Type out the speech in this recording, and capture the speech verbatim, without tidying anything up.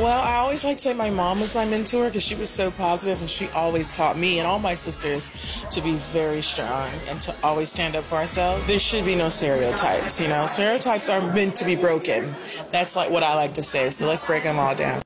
Well, I always like to say my mom was my mentor because she was so positive, and she always taught me and all my sisters to be very strong and to always stand up for ourselves. There should be no stereotypes, you know. Stereotypes are meant to be broken. That's like what I like to say, so let's break them all down.